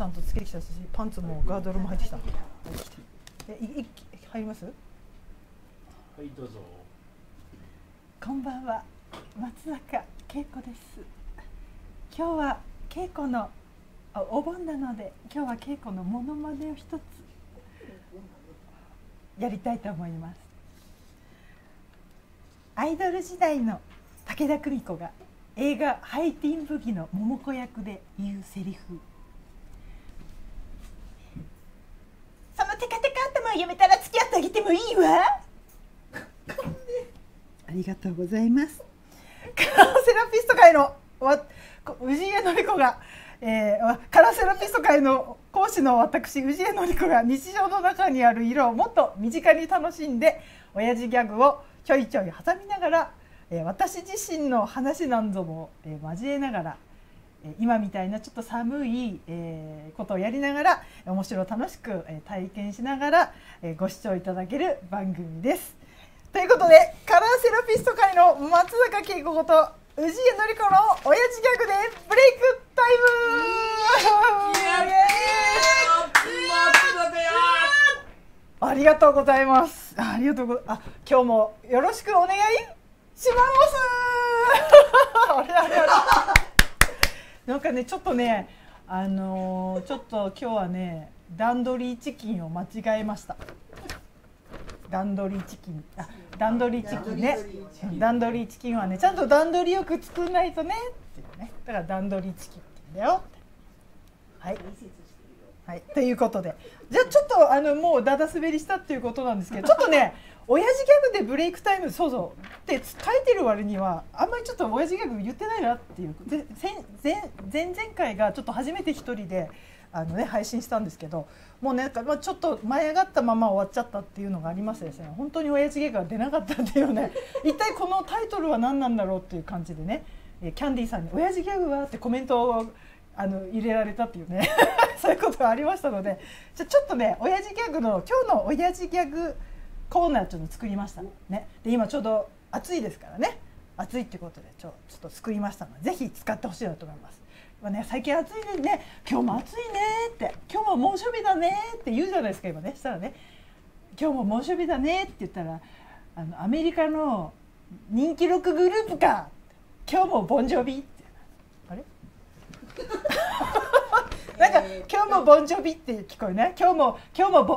ちゃんとつけてきたし、パンツもガードルも入ってきた。入ります？はい、どうぞ。こんばんは、松坂慶子です。今日は慶子のお盆なので、今日は慶子のモノマネを一つやりたいと思います。アイドル時代の武田久美子が映画「ハイティンブギ」の桃子役で言うセリフ、そのテカテカ頭をやめたら付き合ってあげてもいいわ。ありがとうございます。カラーセラピスト界の氏家典子が、カラーセラピスト界の講師の私氏家典子が日常の中にある色をもっと身近に楽しんで、親父ギャグをちょいちょい挟みながら、私自身の話なんぞも交えながら、今みたいなちょっと寒いことをやりながら、面白楽しく体験しながらご視聴いただける番組です。ということで、カラーセラピスト界の松坂慶子こと氏家典子のおやじギャグでブレイクタイム。ありがとうございます。ありがとうございます。今日もよろしくお願いします。あれあれあれ。なんかね、ちょっとね、ちょっと今日はね、段取りチキンを間違えました。段取りチキン、あ、段取りチキンね。段取りチキンはね、ちゃんと段取りよく作んないとね。っていうね、だから段取りチキンって言うんだよ。はい。はい、ということで、じゃあちょっともうだだ滑りしたっていうことなんですけど、ちょっとね「親父ギャグでブレイクタイム」そうそうって書いてる割にはあんまりちょっと親父ギャグ言ってないなっていう。で、前々回がちょっと初めて一人で配信したんですけど、もうね、なんかちょっと舞い上がったまま終わっちゃったっていうのがありましてですね、本当に親父ギャグが出なかったっていうね一体このタイトルは何なんだろうっていう感じでね、キャンディーさんに「親父ギャグは?」ってコメントを入れられたっていうねそういうことがありましたので、ちょっとね親父ギャグの今日の親父ギャグコーナーちょっと作りましたね。で、今ちょうど暑いですからね、暑いってことでちょっと作りましたので、ぜひ使ってほしいなと思います。まあね、最近暑いですね、今日も暑いねって、今日も猛暑日だねって言うじゃないですか今ね。したらね、今日も猛暑日だねって言ったら、アメリカの人気ロックグループか、今日もボンジョビって。なんか今日もボンジョビって聞こえない？今日も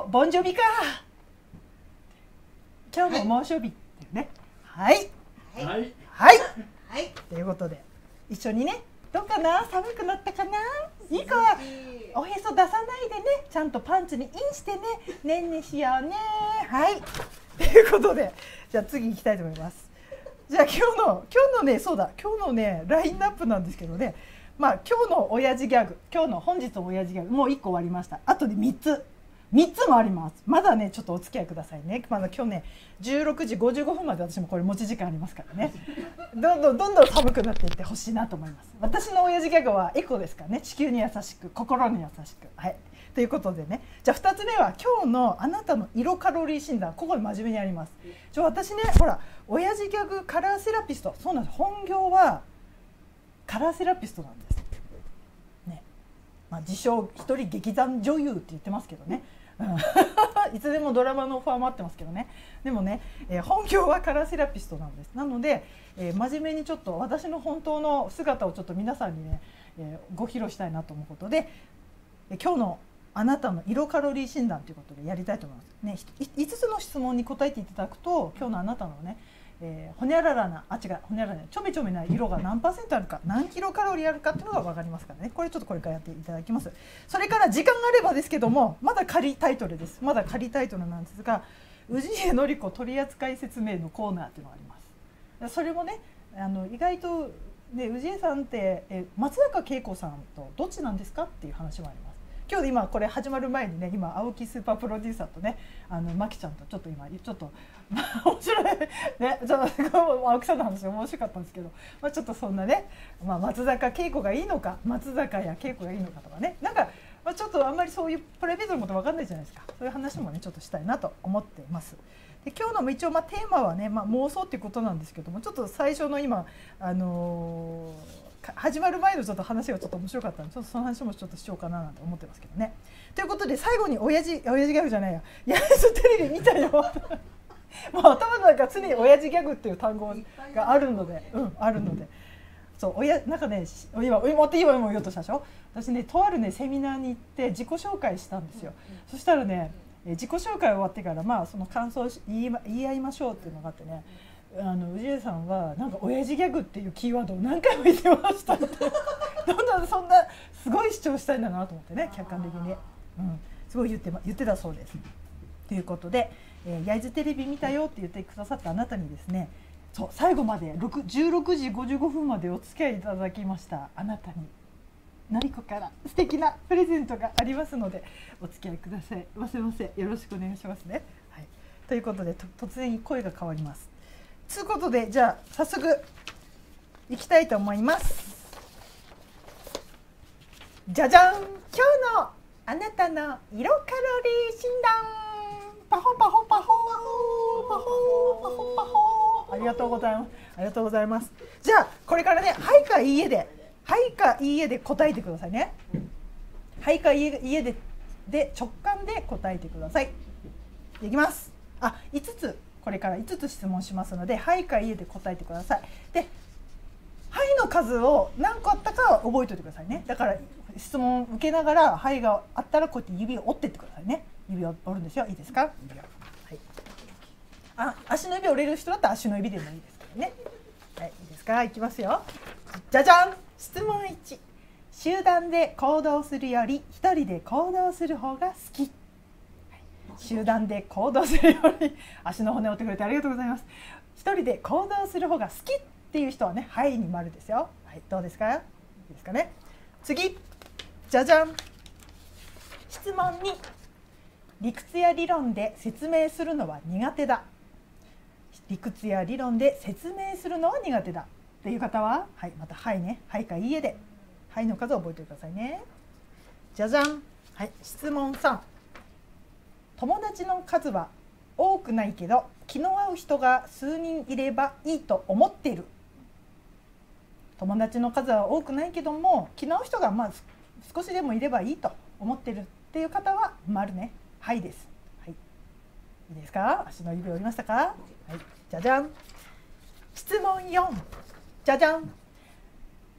ボンジョビか。今日も猛暑日っていうね。はいはいはいはい。ということで一緒にね、どうかな、寒くなったかな、いいか、おへそ出さないでね、ちゃんとパンツにインしてね、ねんねしようね。はい。ということで、じゃあ次行きたいと思います。じゃあ今日のね、そうだ、今日のねラインナップなんですけどね。まあ今日の親父ギャグ、今日の本日の親父ギャグ、もう1個終わりました。あとで3つもあります。まだねちょっとお付き合いくださいね。まだ今日ね16時55分まで私もこれ持ち時間ありますからね。どんどん寒くなっていってほしいなと思います。私の親父ギャグはエコですからね。地球に優しく、心に優しく、はい。ということでね、じゃあ2つ目は今日のあなたの色カロリー診断、ここに真面目にあります。私ね、ほら親父ギャグカラーセラピスト、そうなんです。本業はカラーセラピストなんです、ね。まあ、自称一人劇団女優って言ってますけどね、うん、いつでもドラマのオファーもあってますけどね。でもね、本業はカラーセラピストなんです。なので、真面目にちょっと私の本当の姿をちょっと皆さんにね、ご披露したいなと思うことで、今日のあなたの色カロリー診断ということでやりたいと思います。ね、5つの質問に答えていただくと、今日のあなたのね、ほにゃららな、あ、違う、ほにゃららな、ちょめちょめな色が何%あるか、何キロカロリーあるかっていうのが分かりますからね。これちょっとこれからやっていただきます。それから時間があればですけども、まだ仮タイトルです。まだ仮タイトルなんですが、氏家典子取扱説明のコーナーっていうのがあります。それもね、意外とね、氏家さんって松坂慶子さんとどっちなんですかっていう話もあります。今日で今これ始まる前にね、今青木スーパープロデューサーとね、マキちゃんとちょっと今ちょっと面白いね、ちょっと青木さんの話面白かったんですけど、まあちょっとそんなね、まあ松坂慶子がいいのか、松坂や慶子がいいのかとかね、なんかまあちょっとあんまりそういうプライベートのことわかんないじゃないですか。そういう話もねちょっとしたいなと思っています。で、今日の一応まあテーマはね、まあ妄想っていうことなんですけども、ちょっと最初の今始まる前のちょっと話がちょっと面白かったので、ちょっとその話もちょっとしようかななんて思ってますけどね。ということで最後に親父ギャグじゃないや、八重洲テレビ見たよもう頭の中常に親父ギャグっていう単語があるので、あるので、そう親なんかね、今言おうとしたでしょ。私ね、とあるねセミナーに行って自己紹介したんですよ。そしたらね、自己紹介終わってからまあその感想を言い合いましょうっていうのがあってね。宇治江さんはなんか親父ギャグっていうキーワードを何回も言ってましたってそんなすごい主張したいんだなと思ってね、客観的に、すごい言ってたそうです。ということで「焼津テレビ見たよ」って言ってくださったあなたにですね、そう最後まで16時55分までお付き合いいただきましたあなたに典子から素敵なプレゼントがありますのでお付き合いくださいませませ、よろしくお願いしますね。はい、ということで突然声が変わります。ということで、じゃあ早速いきたいと思います。じゃじゃん、今日のあなたの色カロリー診断。パホパホパホパホパホパホ。ありがとうございます。ありがとうございます。じゃあこれからね、はいかいいえで、はいかいいえで答えてくださいね。はいかいいえで直感で答えてください。いきます。あ、5つ。これから5つ質問しますので、はいかいいえで答えてください。で、はいの数を何個あったか覚えておいてくださいね。だから質問を受けながら、はいがあったらこうやって指を折ってってくださいね。指を折るんですよ。いいですか？指を。はい。あ、足の指折れる人だったら足の指でもいいですけどね。はい、いいですか？いきますよ。じゃじゃん。質問1。集団で行動するより一人で行動する方が好き。集団で行動するより足の骨を折ってくれてありがとうございます。一人で行動する方が好きっていう人はね、はいに丸ですよ。はい、どうですか？いいですかね。次、じゃじゃん。質問2。理屈や理論で説明するのは苦手だ。理屈や理論で説明するのは苦手だっていう方は、はい、またはいね、はいかいいえで、はいの数を覚えてくださいね。じゃじゃん。はい、質問3。友達の数は多くないけど気の合う人が数人いればいいと思っている。友達の数は多くないけども気の合う人がまあ少しでもいればいいと思っているっていう方は丸ね、はいです。はい、いいですか？足の指折りましたか？はい、じゃじゃん。質問4。じゃじゃん。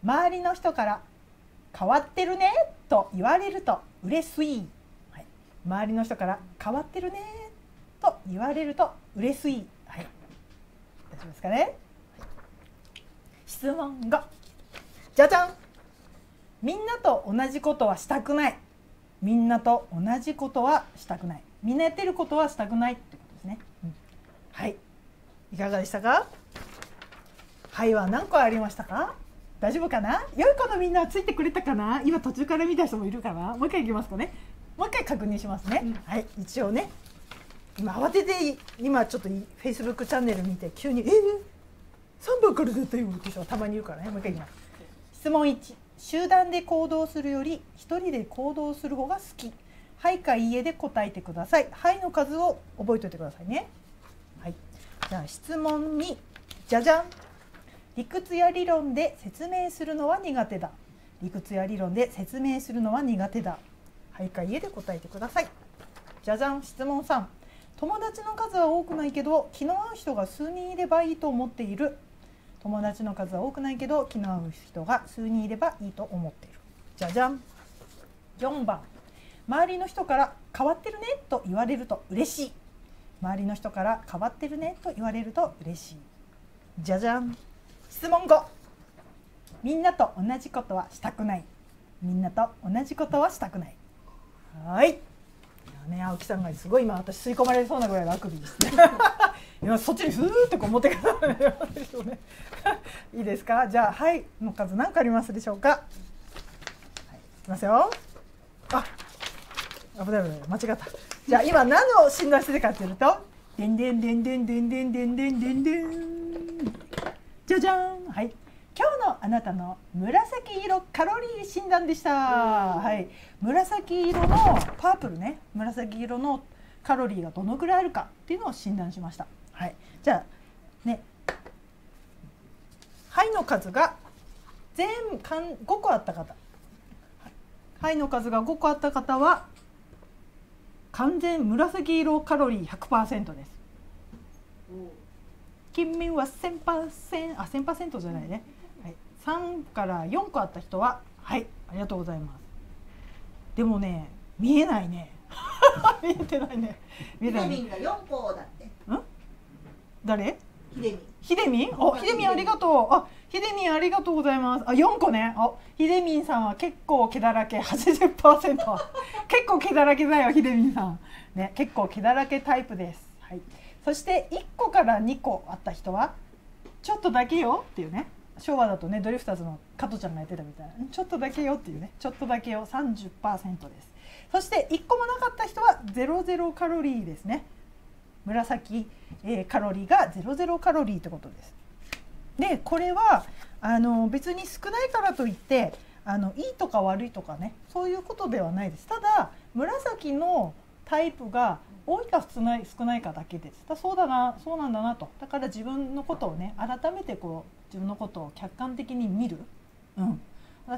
周りの人から変わってるねと言われると嬉しい。周りの人から変わってるねと言われると嬉しい。はい、大丈夫ですかね。はい、質問5。じゃじゃん。みんなと同じことはしたくない。みんなと同じことはしたくない。みんなやってることはしたくないってことですね。はい、いかがでしたか？はいは何個ありましたか？大丈夫かな？良い子のみんなはついてくれたかな？今途中から見た人もいるかな？もう一回いきますかね。もう一回確認しますね。はい、一応ね、今慌てて今ちょっとフェイスブックチャンネル見て急に3番から出たよって人がたまにいるからね。もう一回いきます。質問1。集団で行動するより一人で行動する方が好き。はいかいいえで答えてください。はいの数を覚えておいてくださいね。はい、じゃあ質問2。じゃじゃん。理屈や理論で説明するのは苦手だ。理屈や理論で説明するのは苦手だ。はいかいいえで答えてください。じゃじゃん。質問3。友達の数は多くないけど気の合う人が数人いればいいと思っている。友達の数は多くないけど気の合う人が数人いればいいと思っている。じゃじゃん。4番。周りの人から変わってるねと言われると嬉しい。周りの人から変わってるねと言われると嬉しい。じゃじゃん。質問5。みんなと同じことはしたくない。みんなと同じことはしたくない。はい、青木さんがすごい今私吸い込まれそうなぐらいラグビーですね今そっちにスーッとこう持ってかれるでしょうねいいですか？じゃあはいの数何かありますでしょうか？はい、いきますよ。あ、危ない危ない、間違った。じゃあ今何を診断してるかっていうと「でんでんでんでんでんでんでんでんでんでん」じゃじゃん。はい、今日のあなたの紫色カロリー診断でした。はい、紫色のパープルね、紫色のカロリーがどのぐらいあるかっていうのを診断しました。はい、じゃあね、はいの数が全部5個あった方、はいの数が5個あった方は完全紫色カロリー 100% です。金面は 1000%、 あ 1000% じゃないね、はい、3から4個あった人ははい、ありがとうございます。でもね、見えないね見えてないね。見えないね。ヒデミンが4個だって。うん？誰？ヒデミン。ヒデミン？お、ヒデミンありがとう。あ、ヒデミンありがとうございます。あ、4個ね。お、ヒデミンさんは結構毛だらけ 80%。 結構毛だらけだよヒデミンさん。ね、結構毛だらけタイプです。はい。そして1個から2個あった人はちょっとだけよっていうね。昭和だとね、ドリフターズの加トちゃんがやってたみたいな、ちょっとだけよっていうね、ちょっとだけよ 30% です。そして1個もなかった人は00カロリーですね。紫、カロリーが00カロリーってことです。でこれは別に少ないからといっていいとか悪いとかね、そういうことではないです。ただ紫のタイプが多いか少ないかだけです。そうだな、そうなんだなと。だから自分のことをね、改めてこう自分のことを客観的に見る、うん、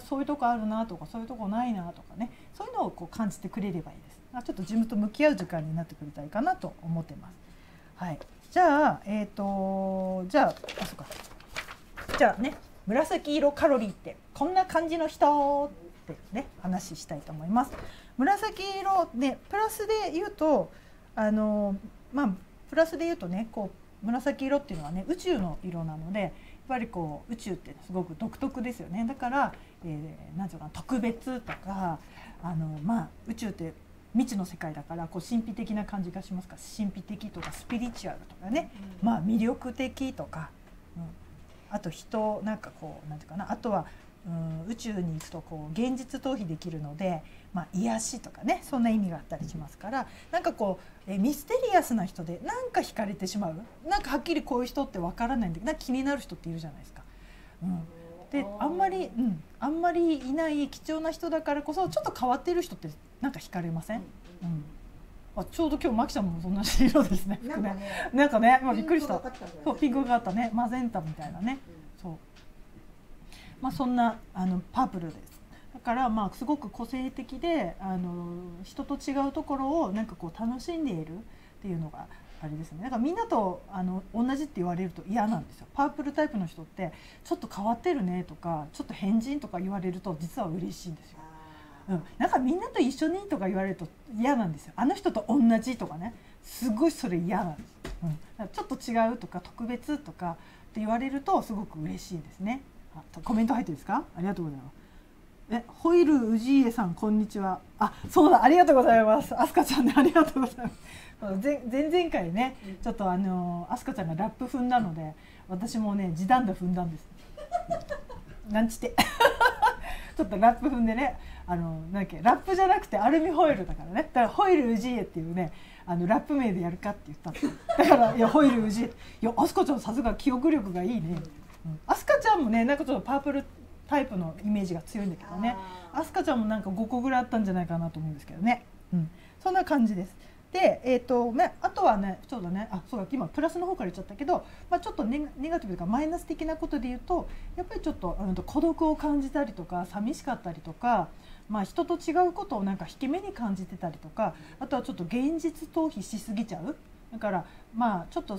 そういうとこあるなとか、そういうとこないなとかね、そういうのをこう感じてくれればいいです。ちょっと自分と向き合う時間になってくれたらいいかなと思ってます。はい、じゃああ、そうか。じゃあね、紫色カロリーってこんな感じの人ってね、話したいと思います。紫色ね、プラスで言うとプラスで言うとね、こう紫色っていうのはね、宇宙の色なので、やっぱりこう宇宙ってすごく独特ですよね。だから、なんていうかな、特別とか宇宙って未知の世界だから、こう神秘的な感じがしますから、神秘的とかスピリチュアルとかね、うん、魅力的とか、うん、あと人なんかこうなんていうかな、あとは宇宙に行くとこう現実逃避できるので、癒しとかね、そんな意味があったりしますから、なんかこうミステリアスな人でなんか惹かれてしまう、なんかはっきりこういう人ってわからないんだけど、なんか気になる人っているじゃないですか。うん、であんまりいない貴重な人だからこそ、ちょっと変わってる人ってなんか惹かれません？うん、あ、ちょうど今日マキちゃんもそんな色ですね。なんかね、びっくりした。そう、ピンクがあったね、マゼンタみたいなね。そう。そんなパープルです。だからすごく個性的で人と違うところをなんかこう楽しんでいるっていうのがあれですね。だからみんなと同じって言われると嫌なんですよ。パープルタイプの人ってちょっと変わってるねとか、ちょっと変人とか言われると実は嬉しいんですよ。うん、なんかみんなと一緒にとか言われると嫌なんですよ。あの人と同じとかね、すごいそれ嫌なんです。うん、だからちょっと違うとか特別とかって言われるとすごく嬉しいですね。コメント入ってるんですか？ありがとうございます。ホイルウジイエさん、こんにちは。あ、そうだ、ありがとうございます。アスカちゃんね、ありがとうございます。前々回ね、ちょっとアスカちゃんがラップ踏んだので、私もね、時短で踏んだんですなんちってちょっとラップ踏んでね、なんだっけ、ラップじゃなくてアルミホイルだからね、だからホイルウジイエっていうね、ラップ名でやるかって言ったんです。だからいや、ホイルウジイエ、いや、アスカちゃんさすが記憶力がいいね。アスカちゃんもね、なんかちょっとパープルタイプのイメージが強いんだけどね、アスカちゃんもなんか5個ぐらいあったんじゃないかなと思うんですけどね。うん、そんな感じです。でね、あとはね、ちょうどね、あ、そうだ、今プラスの方から言っちゃったけど、ちょっとネガティブというかマイナス的なことで言うと、やっぱりちょっと孤独を感じたりとか、寂しかったりとか、人と違うことをなんか引け目に感じてたりとか、あとはちょっと現実逃避しすぎちゃう。だからちょっと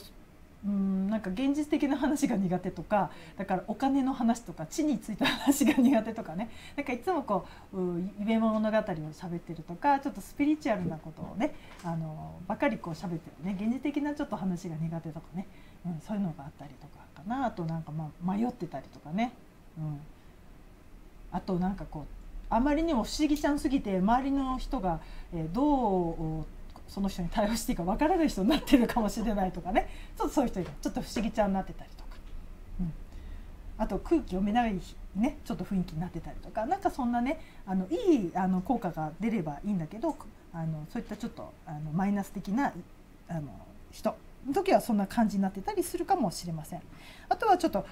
なんか現実的な話が苦手とか、だからお金の話とか地についた話が苦手とかね、なんかいつもこうイベ物語を喋ってるとか、ちょっとスピリチュアルなことをねばかりこう喋ってるね、現実的なちょっと話が苦手とかね、うん、そういうのがあったりとかかな。あとなんか迷ってたりとかね、うん、あとなんかこうあまりにも不思議ちゃんすぎて、周りの人がどうその人に対応していいかわからない人になってるかもしれないとかね、ちょっとそういう人がちょっと不思議ちゃんになってたりとか、うん、あと空気読めないね、ちょっと雰囲気になってたりとか、なんかそんなね、いい効果が出ればいいんだけど、そういったちょっとマイナス的な人の時はそんな感じになってたりするかもしれません。あとはちょっと、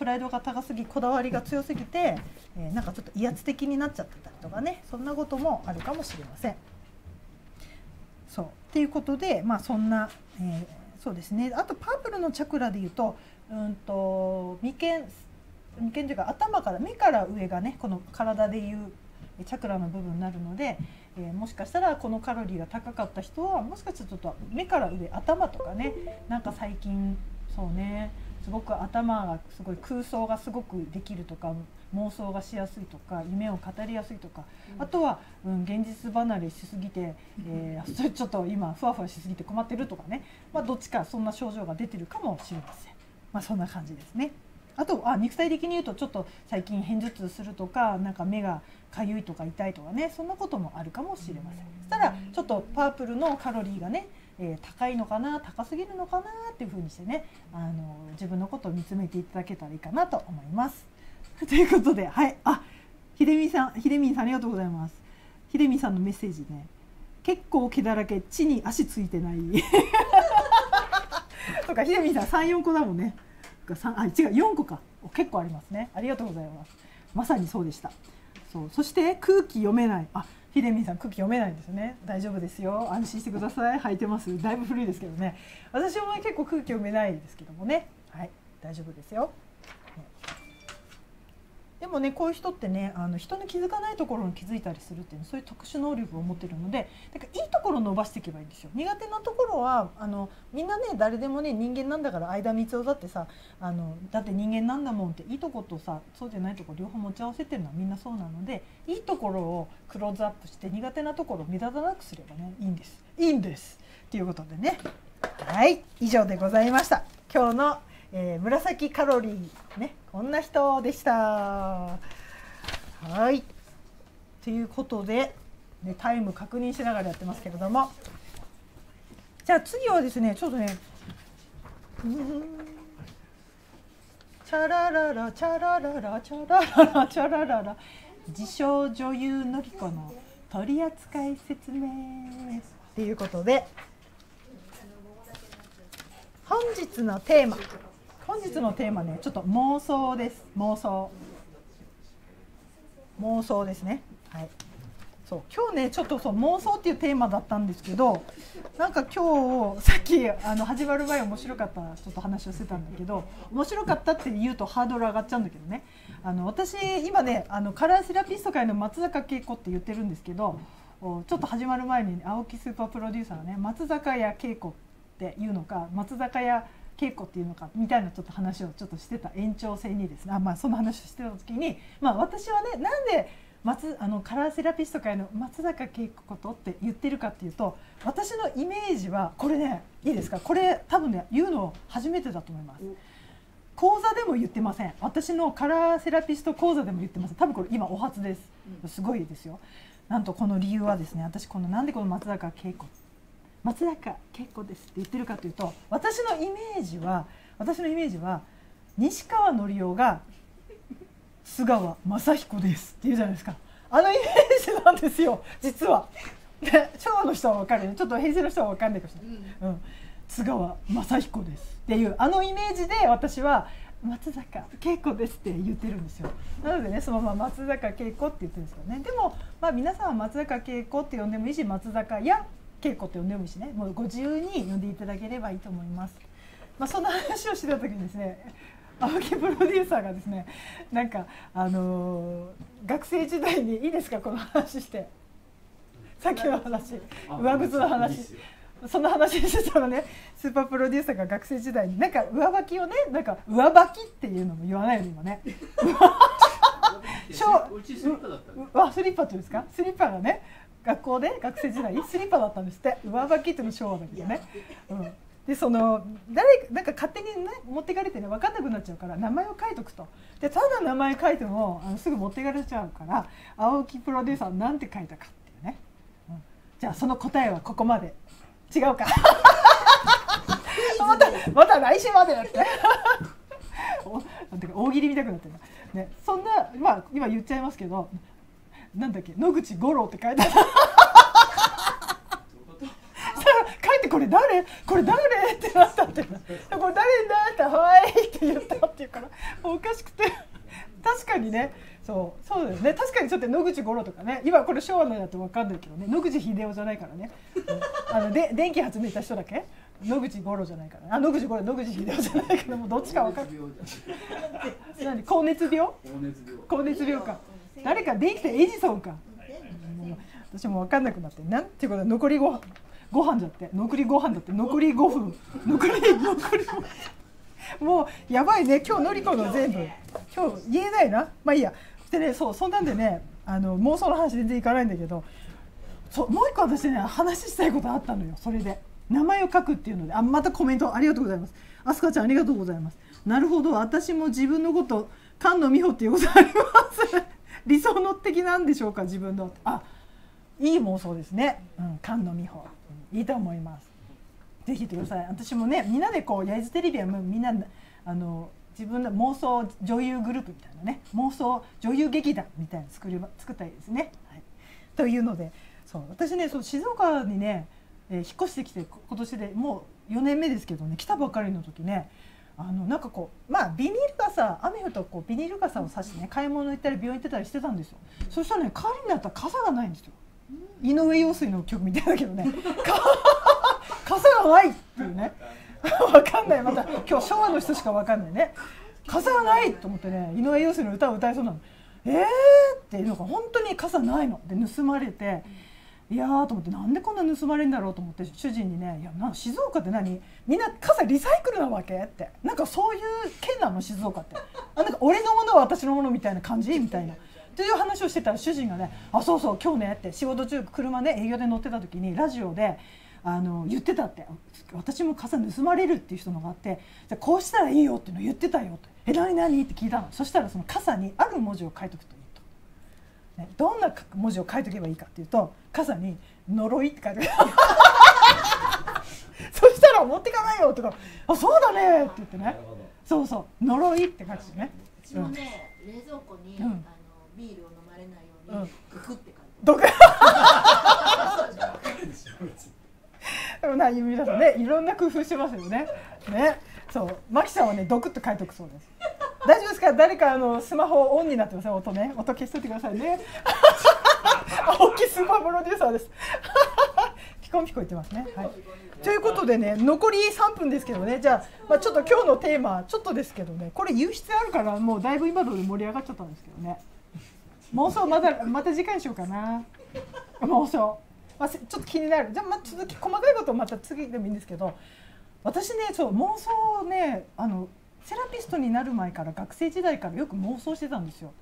プライドが高すぎ、こだわりが強すぎて、なんかちょっと威圧的になっちゃってたりとかね、そんなこともあるかもしれません。そうっていうことで、そんな、そうですね。あとパープルのチャクラで言うと、眉間眉間というか頭から目から上がねこの体でいうチャクラの部分になるので、もしかしたらこのカロリーが高かった人はもしかしたらちょっと目から上頭とかねなんか最近そうねすごく頭がすごい空想がすごくできるとか妄想がしやすいとか夢を語りやすいとか、うん、あとは、現実離れしすぎて、ちょっと今ふわふわしすぎて困ってるとかね、まあ、どっちかそんな症状が出てるかもしれません。まあ、そんな感じですね。あと肉体的に言うとちょっと最近片頭痛するとかなんか目がかゆいとか痛いとかねそんなこともあるかもしれません。そしたらちょっとパープルのカロリーがね、高いのかな高すぎるのかなっていう風にしてね自分のことを見つめていただけたらいいかなと思います。ということではいひでみんさんありがとうございます。ひでみんさんのメッセージね結構毛だらけ地に足ついてないとかひでみんさん3、4個だもんね。4個か結構ありますね。ありがとうございます。まさにそうでした。そして空気読めない。ひでみんさん空気読めないんですよね。大丈夫ですよ。安心してください。履いてます。だいぶ古いですけどね。私も結構空気読めないですけどもね。はい、大丈夫ですよ。でもねこういう人ってね人の気づかないところに気づいたりするっていうそういう特殊能力を持ってるのでだからいいところを伸ばしていけばいいんですよ。苦手なところはみんなね誰でもね人間なんだから相田みつをだってさだって人間なんだもんっていいとことさそうじゃないとこ両方持ち合わせてるのはみんなそうなのでいいところをクローズアップして苦手なところを目立たなくすればねいいんです。いいんですっていうことでねはい以上でございました。今日の紫カロリーねこんな人でした。はいということで、ね、タイム確認しながらやってますけれどもじゃあ次はですねちょっとねチャラララチャラララチャラララチャラララ自称女優のりこの取扱説明ということで本日のテーマ。本日のテーマね、ちょっと妄想です。妄想。妄想ですね。はい。そう、今日ね、ちょっと妄想っていうテーマだったんですけど。なんか今日、さっき、始まる前面白かった、ちょっと話をしてたんだけど。面白かったって言うと、ハードル上がっちゃうんだけどね。私、今ね、カラーセラピスト界の松坂慶子って言ってるんですけど。ちょっと始まる前に、青木スーパープロデューサーがね、松坂屋慶子っていうのか、松坂屋。稽古っていうのかみたいなちょっと話をちょっとしてた延長線にですねまあその話をしてた時にまあ私はねなんでカラーセラピスト界の松坂慶子ことって言ってるかっていうと私のイメージはこれねいいですかこれ多分ね言うの初めてだと思います。講座でも言ってません。私のカラーセラピスト講座でも言ってません。多分これ今お初です。すごいですよ。なんとこの理由はですね私このなんでこの松坂慶子ですって言ってるかというと私のイメージは西川のりおが須川雅彦ですって言うじゃないですかあのイメージなんですよ実は昭和の人は分かるよちょっと平成の人は分かんないかもしれない、うん、須川雅彦ですっていうあのイメージで私は松坂慶子ですって言ってるんですよなのでねそのまま松坂慶子って言ってるんですけどねでもまあ皆さんは松坂慶子って呼んでもいいし松坂や稽古って呼んでもいいしね、もうご自由に呼んでいただければいいと思います。まあその話をしてた時にですね、青木プロデューサーがですね、なんか学生時代にいいですかこの話して、さっきの話、上靴の話、その話してたらね、スーパープロデューサーが学生時代になんか上履きをね、なんか上履きっていうのも言わないよ今ね。スリッパっていうんですか？スリッパがね。学校で学生時代スリッパだったんですって上履きっていうの昭和だけどね、うん、でその誰なんか勝手にね持っていかれてね分かんなくなっちゃうから名前を書いとくとでただ名前書いてもすぐ持っていかれちゃうから青木プロデューサーなんて書いたかっていうね、うん、じゃあその答えはここまで違うかまた来週までだって大喜利みたくなってるねそんなまあ今言っちゃいますけどなんだっけ野口五郎って書いてある書いてこれ誰ってなったってこれ誰だってはいって言ったっていうからおかしくて確かにねそうですね確かにちょっと野口五郎とかね今これ昭和のだと分かんないけどね野口英世じゃないからね電気発明した人だけ野口五郎じゃないから、あ、野口五郎、野口秀夫じゃないから、もうどっちか分かる。何、高熱病？高熱病か。誰か電気でエジソンか。私も分かんなくなって、なんていうこと、残りご飯だって、残りご飯だって、残り5分、残りもうやばいね、今日のりこの全部、今日言えないな、まあいいや。でね、そんなんでね、妄想の話全然いかないんだけど、もう一個私ね、話したいことあったのよ、それで。名前を書くっていうので、あ、またコメントありがとうございます。あすかちゃんありがとうございます。なるほど、私も自分のこと、菅野美穂っていうことあります。理想の敵なんでしょうか、自分の。あ、いい妄想ですね。うん、菅野美穂、いいと思います。ぜひ言ってください。私もね、みんなでこう、焼津テレビはもうみんな、自分の妄想女優グループみたいなね、妄想女優劇団みたいなの作ったりですね、はい。というので、そう、私ね、そう、静岡にね。引っ越してきて今年でもう4年目ですけどね、来たばかりの時ね、なんかこう、まあビニール傘、雨降るとこうビニール傘を差してね、買い物行ったり病院行ってたりしてたんですよ。そしたらね、代わりになったら傘がないんですよ。井上陽水の曲みたいだけどね傘がないっていうねわかんない、また今日昭和の人しかわかんないね、傘がないと思ってね、井上陽水の歌を歌いそうなの、っていうのが本当に傘ないので盗まれて。いやーと思って、なんでこんな盗まれるんだろうと思って、主人にね「いや静岡って何、みんな傘リサイクルなわけ?」って、なんかそういう県なの静岡って、あ、なんか俺のものは私のものみたいな感じみたいなという話をしてたら、主人がね「あ、そうそう、今日ね」って、仕事中車ね、営業で乗ってた時にラジオで言ってたって、私も傘盗まれるっていう人のがあって、じゃこうしたらいいよっていうのを言ってたよって「え、何何?」って聞いたの。そしたらその傘にある文字を書いとくと。どんな文字を書いとけばいいかっていうと、傘に「呪い」って書いてるそしたら「持ってかないよ」とか「あ、そうだね」って言ってね、そうそう「呪い」って書いてね。うちもね、冷蔵庫にビールを飲まれないように「グク」って書いてドクでもな、皆さんね、いろんな工夫してますよね。ね、そうマキさんはね「ドク」って書いておくそうです。大丈夫ですか、誰かスマホオンになってません、音ね、音消しといてくださいね青木スーパープロデューサーですピコンピコ言ってますね、はい、ということでね、残り3分ですけどね、じゃあ、ちょっと今日のテーマちょっとですけどね、これ言う必要あるから、もうだいぶ今ので盛り上がっちゃったんですけどね、妄想また次回にしようかな、妄想、ちょっと気になる、じゃあ、続き細かいことまた次でもいいんですけど、私ね、そう妄想をね、セラピストになる前から、学生時代からよく妄想してたんですよ。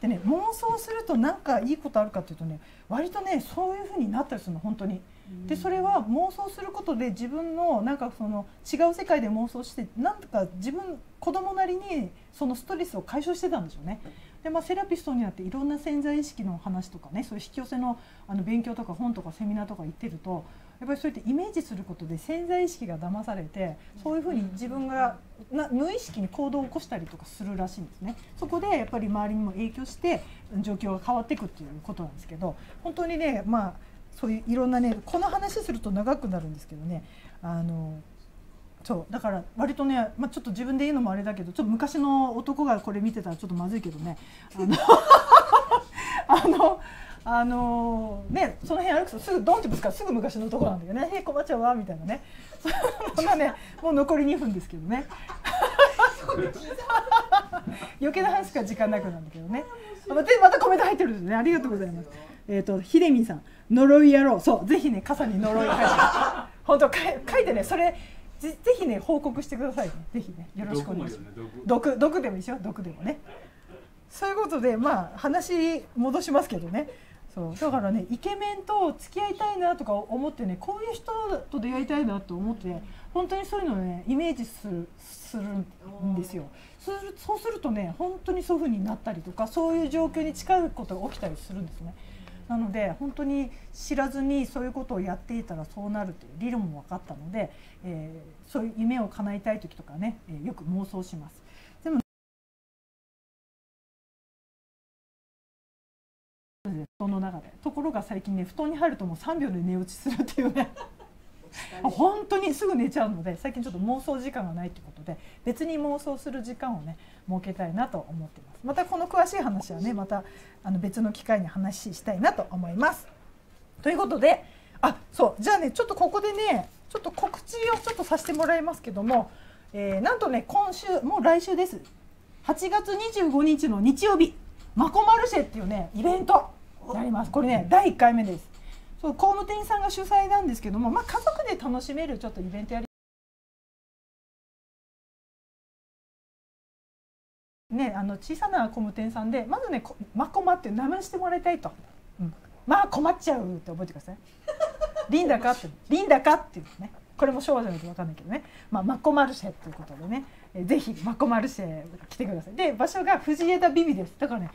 でね、妄想するとなんかいいことあるかっていうとね、割とねそういう風になったりするの、本当に。でそれは妄想することで、自分のなんかその違う世界で妄想して、なんとか自分子供なりにそのストレスを解消してたんでしょうね。でセラピストになって、いろんな潜在意識の話とかね、そういう引き寄せの勉強とか本とかセミナーとか行ってると。やっぱりそうやってイメージすることで潜在意識が騙されて、そういうふうに自分が無意識に行動を起こしたりとかするらしいんですね。そこでやっぱり周りにも影響して状況が変わっていくっていうことなんですけど、本当にね、まあそういういろんなね、この話すると長くなるんですけどね、そうだから割とね、ちょっと自分で言うのもあれだけど、ちょっと昔の男がこれ見てたらちょっとまずいけどねね、その辺歩くとすぐドンってぶつかる、すぐ昔のとこなんだけどね「へいこまちゃんは」みたいなね、そんなね、もう残り2分ですけどね余計な話しか時間なくなんだけどね、またコメント入ってるんですね、ありがとうございます。ひでみんさん「呪いやろう」、そうぜひね傘に呪い書いて本当書いてね、それぜひね報告してくださいね、ぜひねよろしくお願いします。毒でもいいですよ、毒でもね。そういうことで、話戻しますけどね、だからね、イケメンと付き合いたいなとか思ってね、こういう人と出会いたいなと思って、本当にそういうのをねイメージするんですよ。そうするとね、本当にそういう風になったりとか、そういう状況に近いことが起きたりするんですね。なので本当に知らずにそういうことをやっていたらそうなるという理論も分かったので、そういう夢を叶えたい時とかね、よく妄想します。布団の中で、ところが最近ね、布団に入るともう3秒で寝落ちするっていうね本当にすぐ寝ちゃうので、最近ちょっと妄想時間がないということで、別に妄想する時間をね設けたいなと思ってます。またこの詳しい話はね、また別の機会に話したいなと思います。ということで、あ、そう、じゃあね、ちょっとここでね、ちょっと告知をちょっとさせてもらいますけども、なんとね今週もう来週です。8月25日の日曜日、マコマルシェっていうねイベントになります。これね第1回目です。そう工務店さんが主催なんですけども、まあ、家族で楽しめるちょっとイベントやりね、小さな工務店さんでまずねマコマって名前してもらいたいと、うん、まあ困っちゃうって覚えてください。リンダかってリンダかっていうね。これも昭和じゃないと分かんないけどね、まあ、マコマルシェということでね、ぜひマコマルシェ来てください。で場所が藤枝ビビです。だからね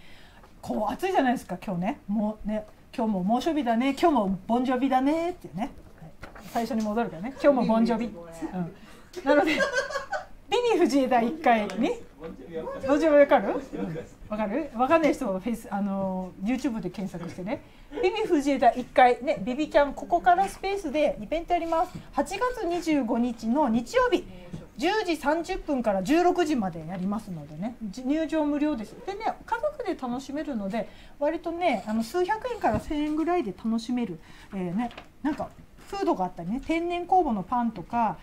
こう暑いじゃないですか今日ね、もうね今日も猛暑日だね、今日もボンジョビだねっていうね、はい、最初に戻るからね今日もボンジョビ、うん、なのでビビ藤枝1階にボンジョビ分かる？分かる？分かんない人はフェイスYouTube で検索してね。ビビ藤枝1階ね、ビビキャンここからスペースでイベントやります。8月25日の日曜日10時30分から16時までやりますのでね、入場無料です。でね家族で楽しめるので割とね数百円から1000円ぐらいで楽しめる、ね、なんかフードがあったりね、天然酵母のパンとか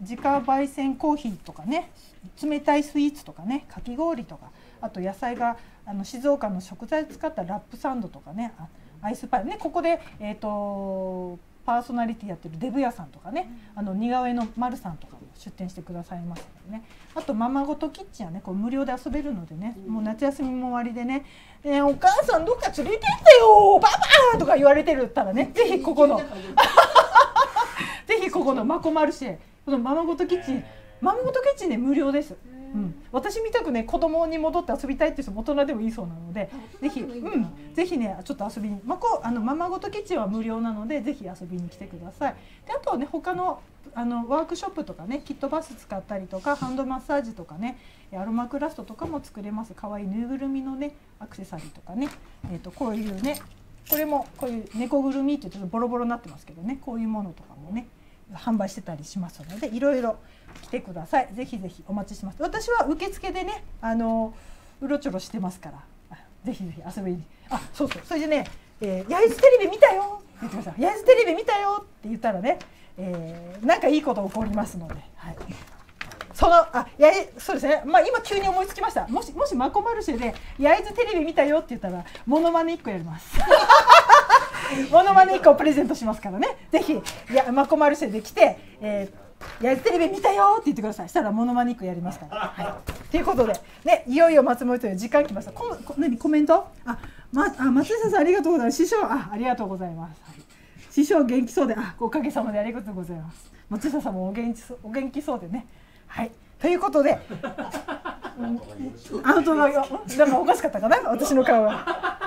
自家焙煎コーヒーとかね、冷たいスイーツとかね、かき氷とか、あと野菜が静岡の食材を使ったラップサンドとかね、アイスパイね、ここでパーソナリティやってるデブ屋さんとかね、似顔絵の丸さんとかも出店してくださいますのでね、あとままごとキッチンはねこう無料で遊べるのでね、もう夏休みも終わりでね「お母さんどっか連れてってよパパ!」とか言われてるったらね、ぜひここのぜひここのマコマルシェ、このままごとキッチン、ままごとキッチンで無料です。うん、私みたくね子供に戻って遊びたいっていう人も大人でもいいそうなので、ぜひ、うん、ぜひねちょっと遊びに、ままごとキッチンは無料なのでぜひ遊びに来てください。であとね他のワークショップとかね、キットバス使ったりとかハンドマッサージとかね、アロマクラフトとかも作れます。かわいいぬいぐるみのねアクセサリーとかね、こういうねこれもこういう猫ぐるみってちょっとボロボロになってますけどね、こういうものとかもね販売してたりしますので、いろいろ来てください。ぜひぜひお待ちしてます。私は受付でねうろちょろしてますから、ぜひぜひ遊びに、あそうそう、それでね「八重洲テレビ見たよ」って言ってください。「八重洲テレビ見たよ」って言ったらね、なんかいいこと起こりますので、はい、そのあやそうですね、まあ今急に思いつきました。もしマコマルシェで「八重洲テレビ見たよ」って言ったらモノマネ1個やります。モノマネ1個プレゼントしますからね、ぜひマコマルシェで来て「八重洲テレビ見たよ」って言ってください。したらモノマネ1個やりますから、はい、ということで、ね、いよいよ松森という時間来ました。何コメント、松下さんありがとうございます。師匠ありがとうございます、はい、師匠元気そうでおかげさまでありがとうございます。松下さんもお元気そうでね、はい、ということでアウトドアがなんかおかしかったかな私の顔は。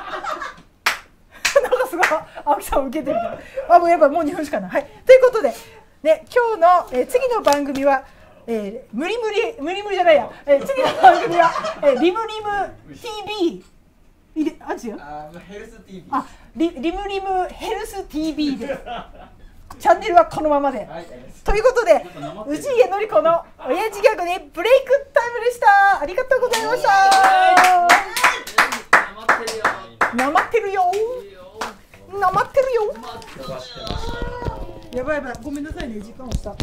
青木さんを受けてるから、もうやっぱもう2分しかない、はい、ということで、ね、今日の次の番組は、無理じゃないや、次の番組は「リムリム TV」あ違うリムリムヘルス TV です。チャンネルはこのままで、はい、ということで氏家典子の親父ギャグでブレイクタイムでした。ありがとうございました。なまってるよなまってるよ。やばいやばい、ごめんなさいね時間をした。